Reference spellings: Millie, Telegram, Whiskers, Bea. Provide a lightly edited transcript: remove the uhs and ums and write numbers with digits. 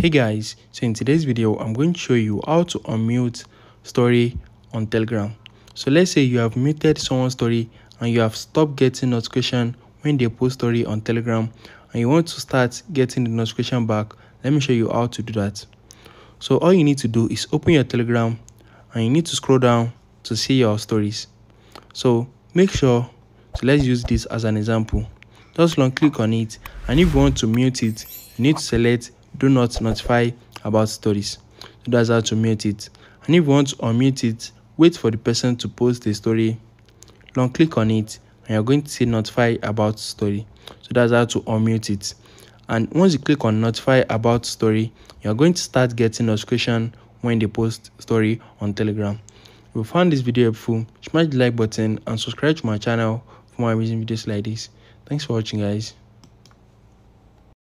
Hey guys, so in today's video I'm going to show you how to unmute story on Telegram. So let's say you have muted someone's story and you have stopped getting notification when they post story on Telegram and you want to start getting the notification back. Let me show you how to do that. So all you need to do is open your Telegram and you need to scroll down to see your stories. So make sure, so let's use this as an example. Just long click on it, and if you want to mute it, you need to select do not notify about stories. So that's how to mute it. And if you want to unmute it, wait for the person to post the story, long click on it, and you're going to see notify about story. So that's how to unmute it. And once you click on notify about story, you're going to start getting notification when they post story on Telegram. If you found this video helpful, smash the like button and subscribe to my channel for more amazing videos like this. Thanks for watching, guys.